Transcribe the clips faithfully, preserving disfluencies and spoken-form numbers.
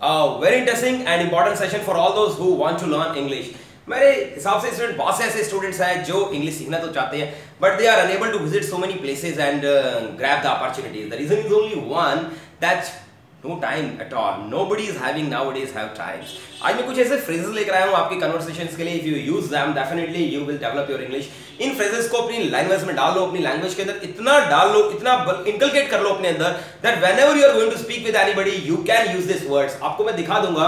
Uh, very interesting and important session for all those who want to learn English. मेरे हिसाब से student बहुत से ऐसे स्टूडेंट्स हैं जो इंग्लिश सीखना तो चाहते हैं but they are unable to visit so many places and grab the opportunities. The reason is only one that no time at all. Nobody is having nowadays have time. आज मैं कुछ ऐसे phrases लेकर आया हूँ आपकी conversations के लिए. If you use them, definitely you will develop your English. In phrases को अपनी language में डाल लो, अपनी language के अंदर इतना डाल लो, इतना inculcate कर लो अपने अंदर that whenever you are going to speak with anybody, you can use these words. आपको मैं दिखा दूँगा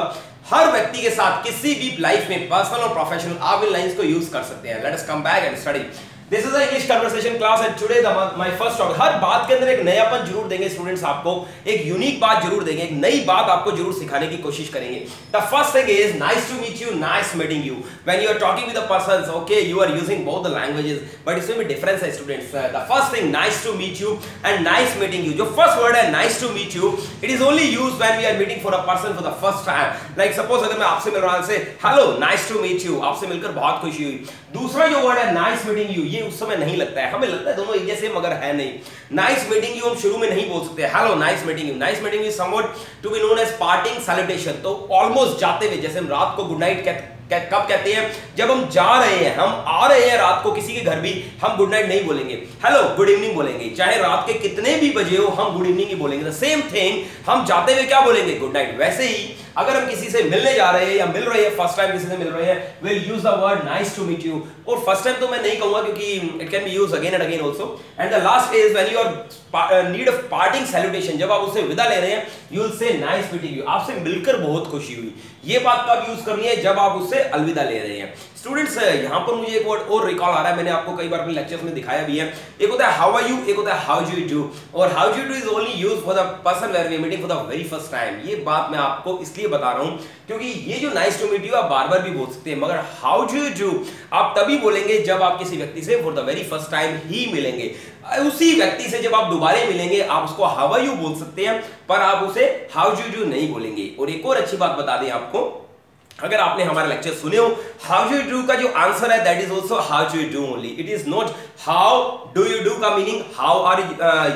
हर व्यक्ति के साथ किसी भी life में personal और professional आप इन lines को use कर सकते हैं. Let us come back and study. This is the English conversation class and today the my first topic. हर बात के अंदर एक नयापन जरूर देंगे स्टूडेंट्स, आपको एक यूनिक बात जरूर देंगे, एक नई बात आपको जरूर सिखाने की कोशिश करेंगे. The first thing is nice to meet you, nice meeting you. When you are talking with the persons, okay, you are using both the languages, but इसमें भी difference है students. The first thing, nice to meet you and nice meeting you. जो first word है nice to meet you, it is only used when we are meeting for a person for the first time. Like suppose अगर मैं आपसे मिल रहा हूँ से hello, nice to meet you. आपसे मिलकर बहुत खुशी हुई. दूसरा जो word है nice meeting you, उस समय नहीं लगता है, हमें लगता है दोनों एक जैसे मगर है नहीं. नाइस मीटिंग यू हम शुरू में नहीं बोल सकते. Hello nice meeting you. Nice meeting you somewhat to be known as parting salutation. तो ऑलमोस्ट जाते हुए, जैसे हम रात को गुड नाइट कहते कब कहते हैं, जब हम जा रहे हैं, हम आ रहे हैं रात को किसी के घर भी हम गुड नाइट नहीं बोलेंगे, हेलो गुड इवनिंग बोलेंगे. चाहे रात के कितने भी बजे हो हम गुड इवनिंग ही बोलेंगे. द सेम थिंग हम जाते हुए क्या बोलेंगे, गुड नाइट. वैसे ही अगर हम किसी से मिलने जा रहे हैं या मिल रहे हैं फर्स्ट टाइम, किसी से मिल रहे हैं, will use the word nice to meet you. और फर्स्ट टाइम तो मैं नहीं कहूंगा क्योंकि it can be use again and again also. And the last is when you are need of parting salutation, जब आप उससे विदा ले रहे हैं, you will say nice meeting you. आपसे मिलकर बहुत खुशी हुई, ये बात तो आप यूज करनी है जब आप उससे अलविदा ले रहे हैं. स्टूडेंट्स यहाँ पर मुझे एक वर्ड और रिकॉल आ रहा है, मैंने आपको कई बार अपने लेक्चर्स में दिखाया भी है. एक होता है हाउ आर यू, एक होता है हाउ डू यू डू. और how do you do is only use for the person where we are meeting for the very first time. ये बात मैं आपको इसलिए बता रहा हूँ क्योंकि ये जो नाइस टू मीट यू आप बार बार भी बोल सकते हैं, मगर हाउ डू यू डू आप तभी बोलेंगे जब आप किसी व्यक्ति से for the very first time ही मिलेंगे. उसी व्यक्ति से जब आप दोबारा मिलेंगे आप उसको हाउ आर यू बोल सकते हैं, पर आप उसे हाउ डू यू डू नहीं बोलेंगे. और एक और अच्छी बात बता दें आपको, अगर आपने हमारे लेक्चर सुने हो, हाउ डू यू डू का जो आंसर है that is also how do you do only. It is not how do you do का मीनिंग हाउ आर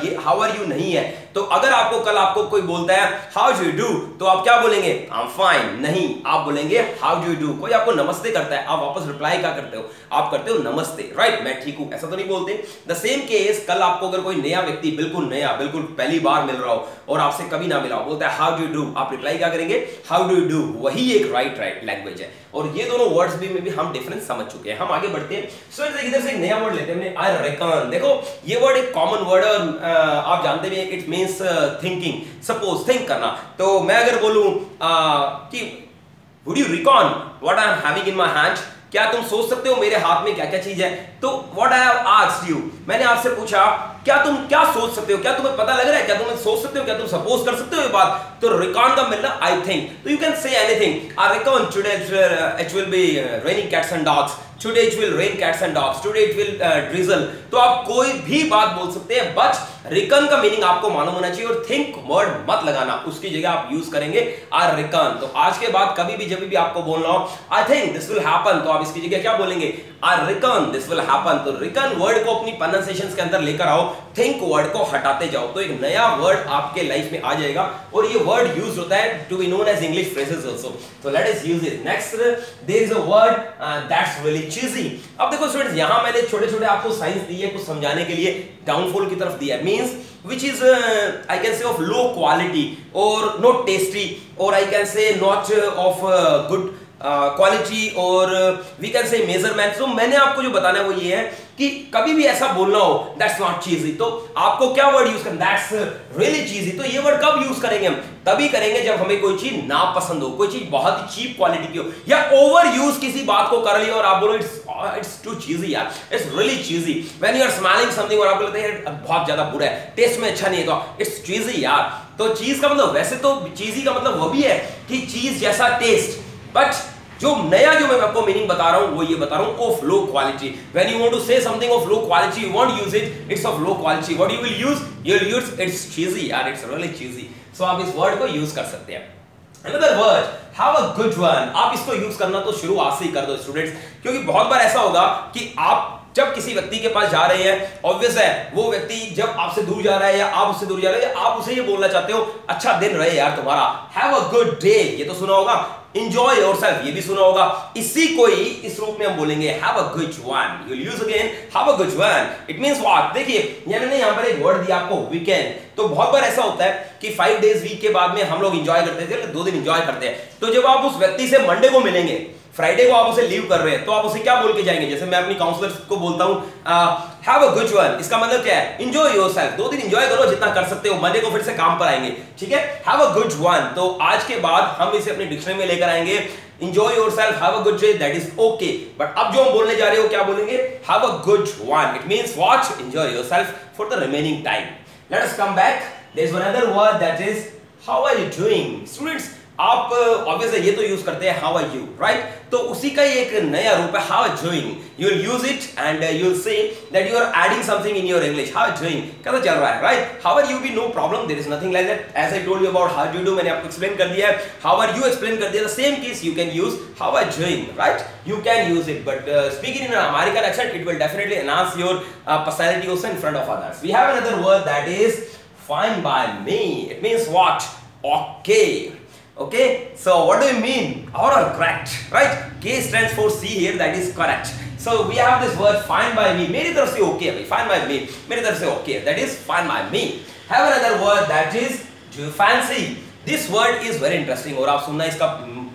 ये हाउ आर यू नहीं है. तो अगर आपको कल आपको कोई बोलता है हाउ डू यू डू, तो आप क्या बोलेंगे, आई एम फाइन, नहीं, आप बोलेंगे हाउ डू यू डू. कोई आपको नमस्ते करता है, आप वापस रिप्लाई क्या करते हो, आप करते हो नमस्ते, राइट right? मैं ठीक हूं, ऐसा तो नहीं बोलते. द सेम केस कल आपको अगर कोई नया व्यक्ति बिल्कुल नया बिल्कुल पहली बार मिल रहा हो और आपसे कभी ना मिला हो, बोलता है हाउ डू यू डू, आप रिप्लाई क्या करेंगे, हाउ डू यू डू. वही एक राइट राइट लैंग्वेज है. और ये दोनों वर्ड्स भी में भी हम डिफरेंस समझ चुके हैं. हम आगे बढ़ते हैं. सो so, इधर से एक नया वर्ड लेते हैं, आई रेकन. देखो ये वर्ड एक कॉमन वर्ड है और आप जानते भी हैं it means thinking. Suppose think करना, तो मैं अगर बोलूं कि would you reckon what I am having in my hand, क्या तुम सोच सकते हो मेरे हाथ में क्या क्या चीज है. तो what I have asked you, मैंने आपसे पूछा क्या तुम क्या सोच सकते हो, क्या तुम्हें पता लग रहा है, क्या तुम सोच सकते हो, क्या तुम सपोज कर सकते हो ये बात. तो रिकॉन का मिलना आई थिंक, तो you can say anything. I reckon today it will be raining cats and dogs, today it will rain cats and dogs, today it will drizzle. तो आप कोई भी बात बोल सकते हैं, बट रिकॉन का मीनिंग आपको मालूम होना चाहिए और थिंक वर्ड मत लगाना, उसकी जगह आप यूज करेंगे आई रिकॉन. तो आज के बाद कभी भी जब भी आपको बोलना हो I think this will happen, तो आप इसकी जगह क्या बोलेंगे, I reckon this will happen. तो रिकॉन वर्ड को अपनी प्रोनाउंसिएशंस के अंदर लेकर आओ, थिंक वर्ड को हटाते जाओ, तो एक नया वर्ड आपके लाइफ में आ जाएगा. और ये वर्ड यूज होता है to be known as English phrases also. So let us use it. Next there is a word that's really cheesy. अब देखो स्टूडेंट्स यहां मैंने छोटे-छोटे आपको साइंस दी है कुछ समझाने के लिए, डाउनफॉल की तरफ दिया है, means which is uh, I can say of low quality or not tasty or I can say not uh, of uh, good uh, quality or uh, we can say measurement. So मैंने आपको जो बताना है वो ये है कि कभी भी ऐसा बोलना हो that's not cheesy, तो आपको क्या वर्ड यूज करना, that's really cheesy. तो ये वर्ड कब यूज करेंगे, हम तभी करेंगे जब हमें कोई चीज ना पसंद हो, कोई चीज बहुत ही चीप क्वालिटी की हो या ओवर यूज किसी बात को कर लिया और आप बोलो इट्स इट्स टू चीजी यार, it's really cheesy. When you are smelling something और आपको लगता है यार बहुत ज्यादा बुरा है, टेस्ट में अच्छा नहीं है, तो इट्स चीजी यार. तो चीज का मतलब, वैसे तो चीजी का मतलब वो भी है कि चीज जैसा टेस्ट, बट जो नया जो मैं आपको मीनिंग बता रहा हूं वो ये बता रहा हूं of low quality. When you want to say something of low quality, you want use it, it's of low quality. What you will use, you will use it's cheesy यार, इट्स रियली चीजी. सो आप इस word को use कर सकते हैं. Another word have a good one. आप इसको use करना तो शुरू आज से ही कर दो स्टूडेंट्स, क्योंकि बहुत बार ऐसा होगा कि आप जब किसी व्यक्ति के पास जा रहे हैं, ऑब्वियस है वो व्यक्ति जब आपसे दूर जा रहा है या आप उससे दूर जा रहे हैं, आप उसे ये बोलना चाहते हो अच्छा दिन रहे यार तुम्हारा, हैव अ गुड डे, ये तो सुना होगा, enjoy yourself ये भी सुना होगा, इसी को ही इस रूप में हम बोलेंगे have a good one, you will use again have a good one, it means what। देखिए मैंने यहाँ पर एक वर्ड दिया आपको weekend, तो बहुत बार ऐसा होता है कि फाइव डेज वीक के बाद में हम लोग इंजॉय करते थे, दो दिन इंजॉय करते हैं, तो जब आप उस व्यक्ति से मंडे को मिलेंगे, फ्राइडे को आप उसे लीव कर रहे हैं, तो आप उसे क्या बोल के जाएंगे, जैसे मैं अपनी काउंसलर्स को बोलता हूं हैव अ गुड वन, इसका मतलब क्या है एंजॉय योरसेल्फ, दो दिन एंजॉय करो जितना कर सकते हो, मंडे को फिर से काम पर आएंगे, ठीक है, हैव अ गुड वन। तो आज के बाद हम इसे अपनी डिक्शनरी में लेकर आएंगे, enjoy yourself, have a good day, that is okay, but अब जो हम बोलने जा रहे हो क्या बोलेंगे, have a good one, it means watch enjoy yourself for the remaining time. Let us come back, there is another word that is how are you doing. Students आप ऑब्वियसली ये तो यूज करते हैं हाउ आर यू, राइट, तो उसी का ही एक नया रूप है how are doing, you will use it and you will say that you are adding something in your English, how are doing, कैसा चल रहा है, right, how are you be no problem, there is nothing like that, as I told you about how do do मैंने आपको explain कर दिया है, how are you explain कर दिया, the same case you can use how are doing, right, you can use it, but speaking in American accent it will definitely enhance your personality also in front of others. We have another word that is fine by me, it means what, okay. Okay, so what do you mean? All are correct, right? K stands for C here, that is correct. So we have this word fine by me. मेरी तरफ से okay है भाई, fine by me. मेरी तरफ से okay, that is fine by me. Have another word that is do you fancy. This word is very interesting और आप सुनना इसका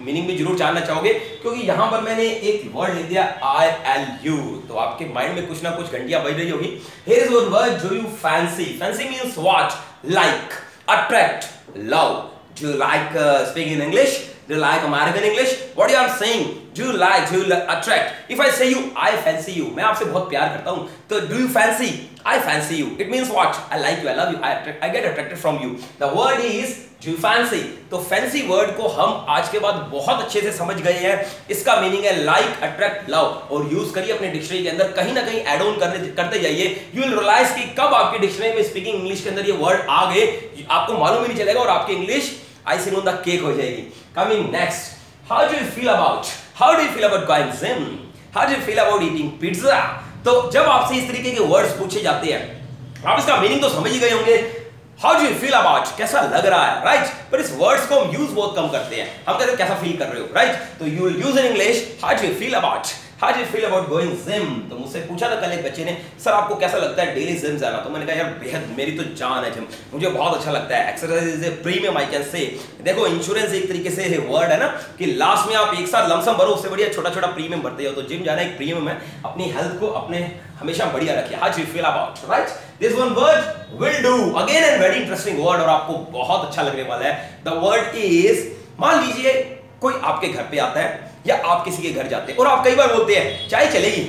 मीनिंग भी जरूर जानना चाहोगे, क्योंकि यहाँ पर मैंने एक वर्ड ले दिया आई एल यू, तो आपके माइंड में कुछ ना कुछ घंटियां बज रही होगी। Here is one word, do you fancy. Fancy means what? Like, attract, love. Do you like uh, speaking English? Do you like American English? What you are saying? Do you like? Do you attract? If I say you, I fancy you. मैं आपसे बहुत प्यार करता हूँ. तो do you fancy? I fancy you. It means what? I like you. I love you. I attract. I get attracted from you. The word is do you fancy. तो fancy word को हम आज के बाद बहुत अच्छे से समझ गए हैं. इसका meaning है like, attract, love और use करिए अपने डिक्शनरी के अंदर, कहीं ना कहीं add on करने करते जाइए. You will realize कि कब आपकी डिक्शनरी में speaking English के अंदर ये word आ गए आपको मालूम ही नहीं चलेगा और आपकी English icing on the cake हो जाएगी। Coming next, how do you feel about, how do you feel about going gym, how do you feel about eating pizza. तो जब आपसे इस तरीके के वर्ड्स पूछे जाते हैं, आप इसका मीनिंग तो समझ ही गए होंगे, how do you feel about, कैसा लग रहा है, राइट right? पर इस वर्ड्स को हम यूज बहुत कम करते हैं, हम कहते हैं कैसा फील कर रहे हो, राइट right? तो you use in English how do you feel about, how do you feel about going gym. तो मुझसे पूछा था कल एक बच्चे ने, सर आपको कैसा लगता है डेली जिम जाना, तो मैंने कहा यार बेहद मेरी तो जान है जिम, मुझे बहुत अच्छा लगता है, exercise is a premium I can say. देखो इंश्योरेंस एक तरीके से है वर्ड है ना, कि लास्ट में आप एक साथ लमसम भरो, उससे बढ़िया छोटा छोटा प्रीमियम भरते हो, तो जिम जाना एक प्रीमियम है, अपनी हेल्थ को अपने हमेशा बढ़िया रखिए। How do you feel about, right, this one word will do again and very interesting word और आपको बहुत अच्छा लगने वाला है। द वर्ड इज, मान लीजिए कोई आपके घर पे आता है या आप किसी के घर जाते हैं और आप कई बार बोलते हैं चाय चलेगी,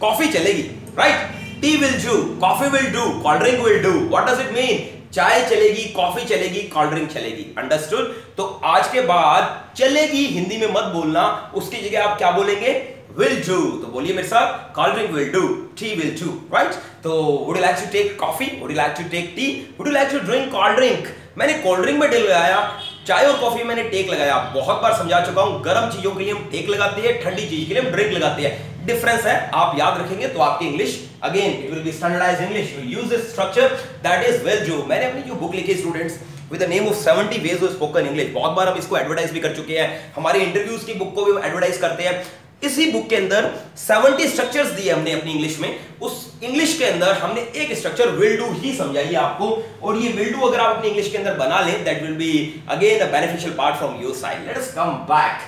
कॉफी चलेगी, right, tea will do, coffee will do, cold drink will do, what does it mean, चाय चलेगी, कॉफी चलेगी, कोल्ड ड्रिंक चलेगी, अंडरस्टूड। तो आज के बाद चलेगी हिंदी में मत बोलना, उसकी जगह आप क्या बोलेंगे, will do। तो बोलिए मेरे साथ, cold drink will do, tea will do, right? तो would you like to take coffee, would you like to take tea, would you like to drink cold drink। मैंने कोल्ड ड्रिंक में tea लगाया, चाय और कॉफी मैंने take लगाया, बहुत बार समझा चुका हूं, गर्म चीजों के लिए हम टेक लगाते हैं, ठंडी चीज के लिए हम ड्रिंक लगाते हैं, डिफरेंस है, आप याद रखेंगे तो आपकी English again it will be standardised English, you use this structure that is well do. मैंने अपनी जो बुक लिखी students with the name of seventy ways of spoken English, बहुत बार हम इसको एडवर्टाइज भी कर चुके हैं, हमारे इंटरव्यूज की बुक को भी हम एडवर्टाइज करते हैं। इसी बुक के अंदर सत्तर स्ट्रक्चर्स दिए हमने अपनी इंग्लिश में, उस इंग्लिश के अंदर हमने एक स्ट्रक्चर विल डू ही समझाई आपको, और ये विल डू अगर आप अपनी इंग्लिश के अंदर बना लें that will be again a beneficial part from your side. Let us come back,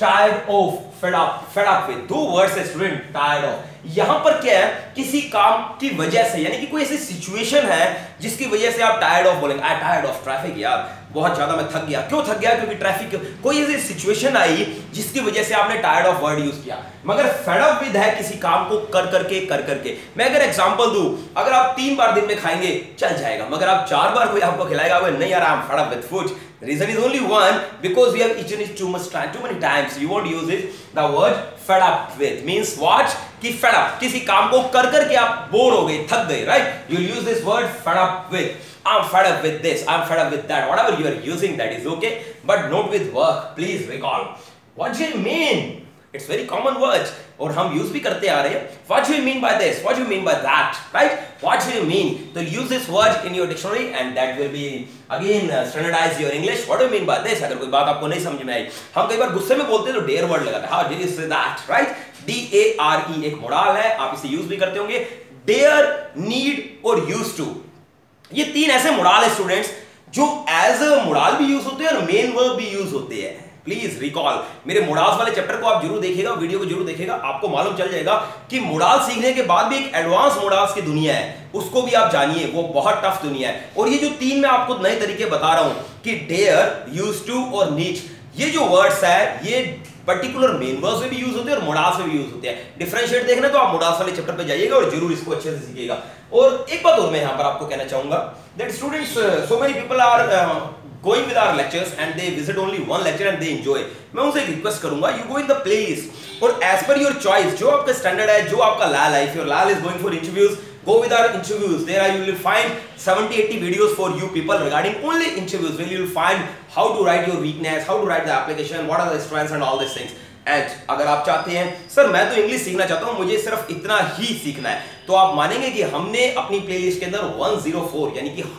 tired of, fed up, fed up with, दो वर्ड्स है स्टूडेंट, टायर्ड ऑफ। यहां पर क्या है, किसी काम की वजह से, यानी कि कोई ऐसी सिचुएशन है जिसकी वजह से आप टायर्ड ऑफ बोलेंगे, आई टायर्ड ऑफ ट्रैफिक, यार बहुत ज्यादा मैं थक गया, क्यों थक गया, क्योंकि ट्रैफिक, कोई ऐसी सिचुएशन आई जिसकी वजह से आपने टायर्ड ऑफ वर्ड यूज किया। मगर फेड अप विद है किसी काम को कर करके कर करके। मैं अगर एग्जांपल दूं, अगर आप तीन बार दिन में खाएंगे चल जाएगा, मगर आप चार बार कोई आपको खिलाएगा नहीं यार I am fed up with food, reason is only one because we have eaten it too much time, too many times, you won't use it। The word fed up with means what, कि fed up किसी काम को कर करके आप bore हो गए, थक गए, right, you use this word fed up with, I'm fed up with this, I'm fed up with that, whatever you are using that is okay, but not with work, please recall what do you mean, It's very common words और हम use भी करते आ रहे हैं. What do you mean by this? What do you mean by that? Right? What do you mean? So use this word in your dictionary and that will be again uh, standardize your English. What do you mean by this? अगर कोई बात आपको नहीं समझ में आई, हम कई बार गुस्से में बोलते हैं तो dare word लगाते हैं. How dare you say that? Right? D A R E एक मोडाल है, आप इसे use भी करते होंगे. Dare, need और used to. ये तीन ऐसे मोडाल है स्टूडेंट्स जो as a मोडाल भी यूज होते हैं और मेन वर्ब भी यूज होते हैं. प्लीज रिकॉल मेरे मोडाल्स वाले चैप्टर को आप जरूर देखिएगा, वीडियो को जरूर देखिएगा, आपको मालूम चल जाएगा कि मोडाल सीखने के बाद भी एक एडवांस मोडाल्स की दुनिया है, उसको भी आप जानिए, वो बहुत टफ दुनिया है. और ये जो तीन मैं आपको नए तरीके बता रहा हूं कि डेयर, यूज टू और नीड, ये जो वर्ड्स है ये पर्टिकुलर मेन वर्ब्स में भी यूज होते हैं और मोडाल्स में भी यूज होते हैं. डिफरेंशिएट देखना तो आप मोडाल्स वाले चैप्टर पे जाइएगा और जरूर इसको अच्छे से सीखिएगा. और एक बात और मैं यहां पर आपको कहना चाहूंगा that students so many people are going with our lectures and they visit only one lecture and they enjoy. मैं उनसे एक रिक्वेस्ट करूंगा you go in the playlist और as per your choice जो आपका स्टैंडर्ड है, जो आपका लाल है, if your Lal is going for interviews, go with our interviews. There you will find seventy eighty videos for you people regarding only interviews where you will find how to write your weakness, how to write the application, what are the strengths and all these things. And अगर आप चाहते हैं sir मैं तो English सीखना चाहता हूं, मुझे सिर्फ इतना ही सीखना है, तो आप मानेंगे कि हमने अपनी प्लेलिस्ट के अंदर एक सौ चार यानी कि एक सौ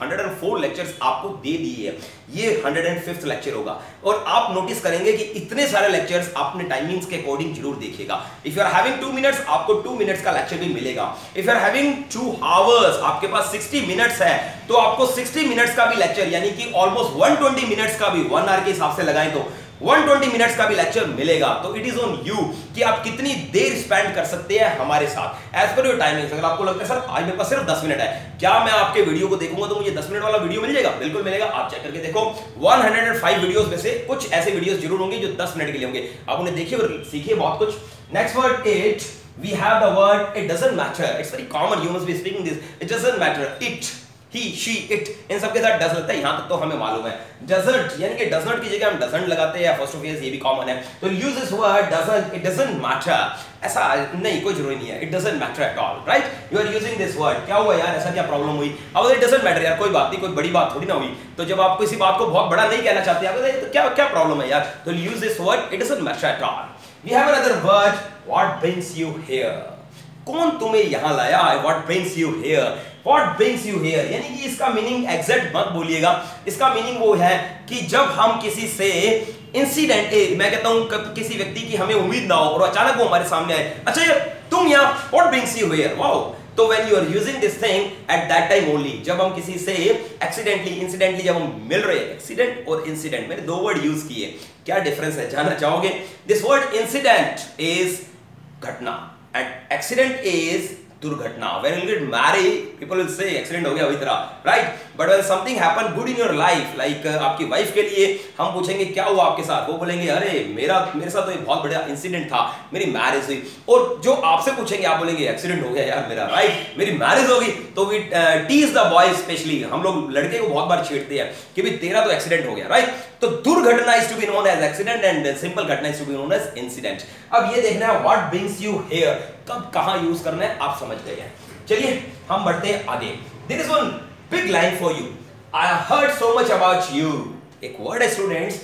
चार लेक्चर्स आपको दे दिए हैं. ये एक सौ पांचवां लेक्चर होगा और आप नोटिस करेंगे कि इतने सारे लेक्चर्स आपने टाइमिंग्स के अकॉर्डिंग जरूर देखिएगा. If you are having two minutes आपको टू मिनट्स का लेक्चर भी मिलेगा. If you are having two hours आपके पास साठ मिनट्स है तो आपको साठ मिनट्स का भी लेक्चर यानी कि ऑलमोस्ट एक सौ बीस मिनट्स का भी वन आवर के हिसाब से लगाएं तो एक सौ बीस मिनट्स का भी लेक्चर मिलेगा. तो इट इज ऑन यू कि आप कितनी देर स्पेंड कर सकते हैं हमारे साथ एज पर योर टाइमिंग्स. अगर आपको लगता है सर आज मेरे पास सिर्फ दस मिनट है, क्या मैं आपके वीडियो को देखूंगा तो मुझे दस मिनट वाला वीडियो मिल जाएगा? बिल्कुल मिलेगा, आप चेक करके देखो. एक सौ पांच वीडियोस में से कुछ ऐसे वीडियोस जरूर होंगे जो दस मिनट के लिए होंगे, आप उन्हें देखिए और सीखिए बहुत कुछ. Next word it, we have the word it doesn't matter. It's very common, you must be speaking this. It doesn't matter, it, he, she, it, इन सबके साथ डज लगता है. यहां तक तो हमें मालूम है. डजंट यानी कि डज नॉट की जगह हम डजंट लगाते हैं. फर्स्ट ऑफ ऑल ये भी कॉमन है. तो use this word doesn't, it doesn't matter. ऐसा नहीं, कोई जरूरी नहीं है. It doesn't matter at all. Right, you are using this word. क्या हुआ यार, ऐसा क्या प्रॉब्लम हुई? अब इट डजंट मैटर यार, कोई बात नहीं, कोई बड़ी बात थोड़ी ना हुई. तो जब आप किसी बात को बहुत बड़ा नहीं कहना चाहते आप, तो क्या क्या प्रॉब्लम है यार? तो use this word it doesn't matter at all. We have another word what brings you here. कौन तुम्हें यहां लाया? What brings you here, What brings you here? यानी कि इसका मीनिंग एग्जैक्ट मत बोलिएगा. इसका मीनिंग वो है कि जब हम किसी से इंसिडेंट, मैं कहता हूं किसी व्यक्ति की हमें उम्मीद ना हो और अचानक वो हमारे सामने आए, अच्छा यार तुम यहाँ, what brings you here? Wow. तो when you are using this thing at that time only, जब हम किसी से accidentally, incidentally जब हम मिल रहे हैं, accident और incident, मैंने दो वर्ड यूज किए, क्या डिफरेंस है जानना चाहोगे? This word incident is घटना and accident is दुर्घटना. When you get married, people will say accident हो गया वही तरह, right? But when something happen good in your life, like uh, आपकी वाइफ के लिए हम पूछेंगे क्या हुआ आपके साथ, वो बोलेंगे अरे मेरा मेरे साथ तो ये बहुत बड़ा इंसिडेंट था, मेरी मैरिज हुई. और जो आपसे पूछेंगे आप बोलेंगे एक्सीडेंट हो गया यार मेरा, राइट, मेरी मैरिज होगी. तो we tease the boy specially, हम लोग लड़के को बहुत बार छेड़ते हैं कि भाई तेरा तो एक्सीडेंट हो गया, राइट. तो दुर्घटना is to be known as accident and simple घटना is to be known as incident. अब ये देखना है व्हाट ब्रिंग्स यू हियर, कब कहां यूज करना है आप समझ गए हैं. चलिए हम बढ़ते हैं आगे. There is one big line for you. I have heard so much about you. एक word है students.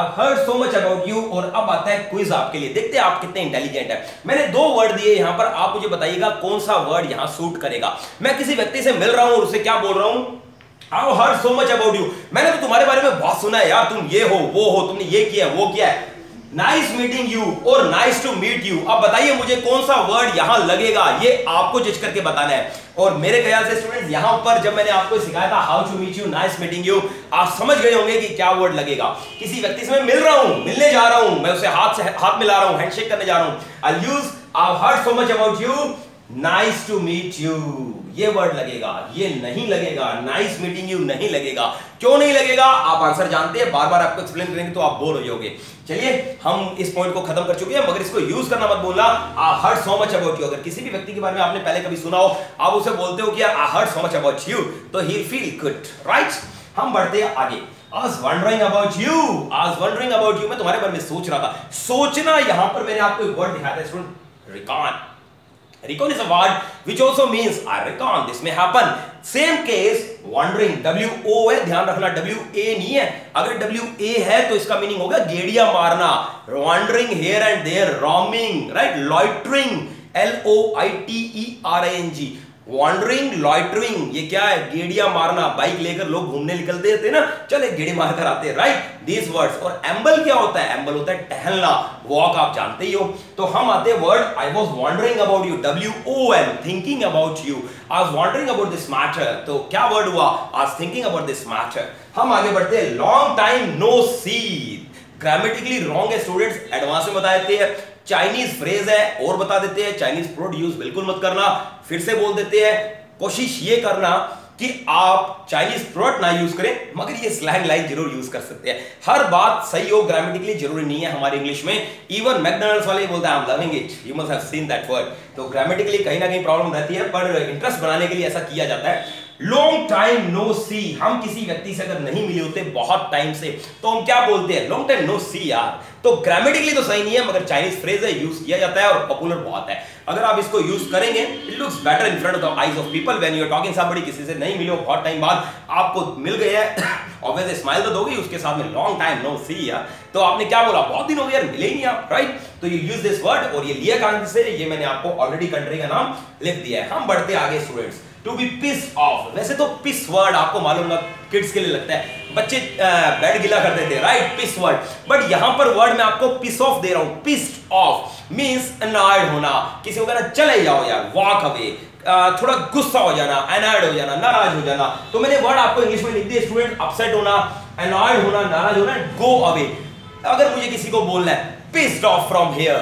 I've heard so much about you. और अब आता है quiz आपके लिए. देखते हैं आप कितने intelligent हैं. मैंने दो word दिए यहाँ पर, आप मुझे बताइएगा कौन सा word यहाँ suit करेगा. मैं किसी व्यक्ति से मिल रहा हूँ और उससे क्या बोल रहा हूँ? I've heard so much about you. मैंने तो तुम्हारे बारे में बहुत सुना है यार, तुम ये हो, वो हो, तुमने ये किया, वो किया है. Nice meeting you और nice to meet you. अब बताइए मुझे कौन सा word यहाँ लगेगा, ये आपको जज करके बताना है. और मेरे ख्याल से स्टूडेंट्स यहाँ पर जब मैंने आपको सिखाया था how to meet you, nice meeting you, आप समझ गए होंगे कि क्या वर्ड लगेगा. किसी व्यक्ति से मैं मिल रहा हूँ, मिलने जा रहा हूँ, मैं उसे हाथ से हाथ मिला रहा हूँ, हैंडशेक करने जा रहा हूँ. I use I heard so much about you, nice to meet you, ये वर्ड लगेगा. ये नहीं लगेगा, नाइस मीटिंग यू नहीं लगेगा. क्यों नहीं लगेगा? आप आंसर जानते हैं, बार बार आपको एक्सप्लेन करेंगे तो आप बोर हो जाओगे. चलिए हम इस पॉइंट को खत्म कर चुके हैं, मगर इसको यूज करना मत बोलना. I heard so much about you, अगर किसी भी व्यक्ति के बारे में आपने पहले कभी सुना हो, आप उसे बोलते हो कि I heard so much about you, तो ही फील गुड, राइट. हम बढ़ते हैं आगे. I was wondering about you, I was wondering about you, मैं तुम्हारे बारे में सोच रहा था. सोचना यहां पर मैंने आपको एक वर्ड दिखाया था student, reckon. Recon is a word which also means I recon. This may happen. Same case wandering. W O है, ध्यान रखना W A नहीं है. अगर W A है तो इसका मीनिंग होगा गेड़िया मारना. Wandering here and there, roaming, right? Loitering. L O I T E R I N G. Wandering, loitering. ये क्या है? गेड़िया मारना. बाइक लेकर लोग घूमने निकलते थे ना, चले गेड़ी मारकर आते, राइट? These words. और एम्बल क्या होता है? एम्बल होता है टहलना. Walk आप जानते ही हो. तो हम आते word I was wondering about you. W O N. Thinking about you. I was wondering about this matter. तो क्या वर्ड हुआ? I was thinking about this matter. हम आगे बढ़ते हैं. Long time no see. Grammatically wrong है students, advance में बता देते हैं. चाइनीज फ्रेज है और बता देते हैं. चाइनीज प्रोड्यूस बिल्कुल मत करना. फिर से बोल देते हैं, कोशिश ये करना कि आप चाइनीज प्रोडक्ट ना यूज करें, मगर ये स्लैंग लाइन जरूर यूज कर सकते हैं. हर बात सही हो ग्रामेटिकली जरूरी नहीं है हमारे इंग्लिश में. इवन मैकडोनल्ड्स वाले बोलते हैं I am loving it, you must have seen that word. तो ग्रामेटिकली कहीं ना कहीं प्रॉब्लम रहती है, पर इंटरेस्ट बनाने के लिए ऐसा किया जाता है. लॉन्ग टाइम नो सी, हम किसी व्यक्ति से अगर नहीं मिले होते बहुत टाइम से तो हम क्या बोलते हैं? लॉन्ग टाइम नो सी यार. तो ग्रामेटिकली तो सही नहीं है, मगर चाइनीज फ्रेज है, यूज किया जाता है और पॉपुलर बहुत है. अगर आप इसको यूज करेंगे, it looks better in front of the eyes of people when you are talking somebody. किसी से नहीं मिले हो बहुत टाइम बाद, आपको मिल गया है, ऑब्वियसली स्माइल तो दोगे, उसके साथ में लॉन्ग टाइम नो सी यार. तो आपने क्या बोला? बहुत दिन हो गया यार, मिले ही नहीं आप, राइट? तो यू यूज दिस वर्ड. और ये लिया कहां से? ये मैंने आपको ऑलरेडी कंट्री का नाम लिख दिया है. हम बढ़ते आगे students. To be piss off. वैसे तो पिस वर्ड आपको मालूम ना किड्स के लिए लगता है, बच्चे बैड गिला करते थे, राइट? Piece word. बट यहां पर वर्ड में आपको पिस ऑफ दे रहा हूं. पिस्ड ऑफ मींस अनॉयड होना. किसी को कहना चले जाओ यार, वॉक अवे, थोड़ा गुस्सा हो जाना, अनॉयड हो जाना, नाराज हो जाना. तो मैंने वर्ड आपको इंग्लिश में लिख दिया स्टूडेंट. अपसेट होना, अनॉयड होना, नाराज होना, गो अवे. अगर मुझे किसी को बोलना है pissed off from here,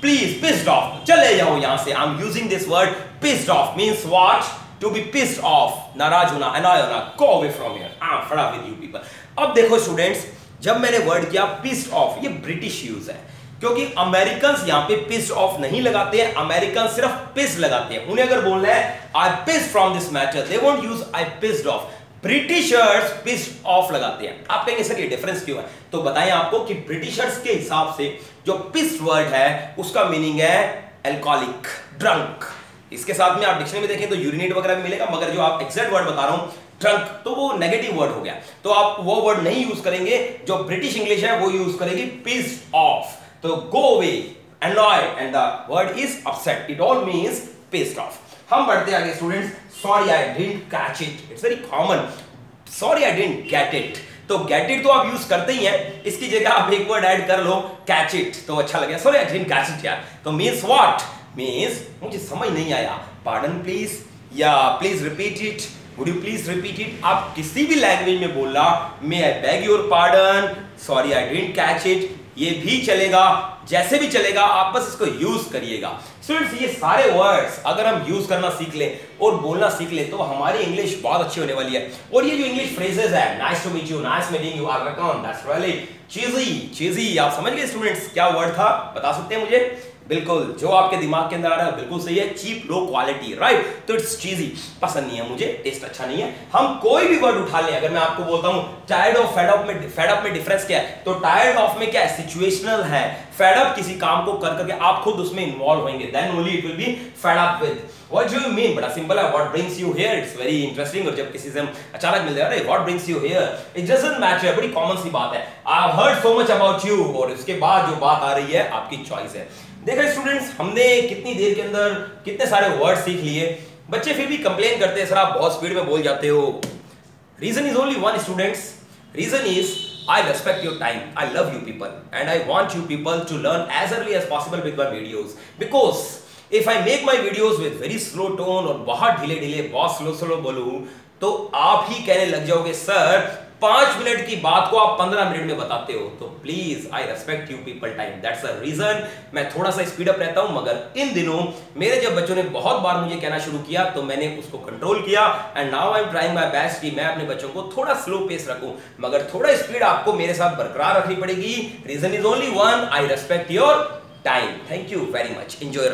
please pissed off, चले जाओ यहां से, I am using this word pissed off. Means what? To be pissed off, नाराज होना, annoyed होना, go away from here, I'm fed up with you people. अब देखो students, जब मैंने वर्ड किया pissed off, ये ब्रिटिश यूज है, क्योंकि अमेरिकन्स यहाँ पे pissed off नहीं लगाते हैं. अमेरिकन सिर्फ piss लगाते हैं. उन्हें अगर बोलना है I pissed from this matter, they won't use I pissed off. Britishers pissed off लगाते हैं. आप कहेंगे सर ये डिफरेंस क्यों है? तो बताएं आपको कि ब्रिटिशर्स के हिसाब से जो pissed वर्ड है उसका मीनिंग है एल्कोहलिक, ड्रंक. इसके साथ में आप डिक्शनरी में देखें तो यूरिनेट वगैरह भी मिलेगा, मगर जो आप एग्जैक्ट वर्ड बता रहा हूं ट्रंक, तो वो नेगेटिव वर्ड हो गया. तो आप वो वर्ड नहीं यूज करेंगे. जो ब्रिटिश इंग्लिश है वो यूज करेगी पिस्ड ऑफ. तो go away, annoyed, and the word is upset. It all means pissed off. हम बढ़ते आगे students. Sorry I didn't catch it, it's very common. Sorry I didn't get it. तो get it तो आप use करते ही हैं, इसकी जगह आप एक वर्ड ऐड कर लो, कैच इट, तो अच्छा लगेगा. Sorry I didn't catch it यार. तो मींस व्हाट? मींस मुझे समझ नहीं आया, पार्डन प्लीज, या please repeat it, would you please repeat it. आप किसी भी लैंग्वेज में बोलना, may I beg your pardon, sorry I didn't catch it, ये भी चलेगा, जैसे भी चलेगा, आप बस इसको यूज करिएगा. स्टूडेंट्स, ये सारे वर्ड्स अगर हम यूज करना सीख ले और बोलना सीख ले तो हमारी इंग्लिश बहुत अच्छी होने वाली है. और ये जो इंग्लिश फ्रेजेस है, nice to meet you, nice meeting you, I reckon, that's really cheesy cheesy. आप समझ गए स्टूडेंट्स क्या वर्ड था? बता सकते हैं मुझे? बिल्कुल जो आपके दिमाग के अंदर आ रहा है बिल्कुल सही है. Cheap, low quality, right? तो इट्स चीजी, पसंद नहीं है मुझे, टेस्ट अच्छा नहीं है. हम कोई भी वर्ड उठा लें, अगर मैं आपको बोलता हूं टायर्ड ऑफ फेड अप में, फेड अप में डिफरेंस क्या है? तो टायर्ड ऑफ में क्या है? सिचुएशनल है. फेड अप किसी काम को कर करके आप खुद उसमें इन्वॉल्व होंगे, then only it will be fed up with. What do you mean? बड़ा सिंपल है, what brings you here. It's very interesting. और जब किसी से हम अचानक मिल जाए, अरे what brings you here, it doesn't matter, बड़ी कॉमन सी बात है. I have heard so much about you, और उसके बाद जो बात आ रही है आपकी चॉइस है. देखा स्टूडेंट्स, हमने कितनी देर के अंदर कितने सारे वर्ड सीख लिए. बच्चे फिर भी कंप्लेन करते हैं, सर आप बहुत स्पीड में बोल जाते हो. Reason is only one students, reason is I respect your time. I love you people, and I want you people to learn as early as possible with my videos. Because if I make my videos with very slow tone और बहुत ढीले ढीले, बहुत slow slow बोलूँ, तो आप ही कहने लग जाओगे सर पांच मिनट की बात को आप पंद्रह मिनट में बताते हो. तो please I respect you people time, that's a reason मैं थोड़ा सा स्पीड अप रहता हूं. मगर इन दिनों मेरे जब बच्चों ने बहुत बार मुझे कहना शुरू किया तो मैंने उसको कंट्रोल किया, and now I am trying my best कि मैं अपने बच्चों को थोड़ा स्लो पेस रखूं, मगर थोड़ा स्पीड आपको मेरे साथ बरकरार रखनी पड़ेगी. Reason is only one, I respect your time. Thank you very much, enjoy.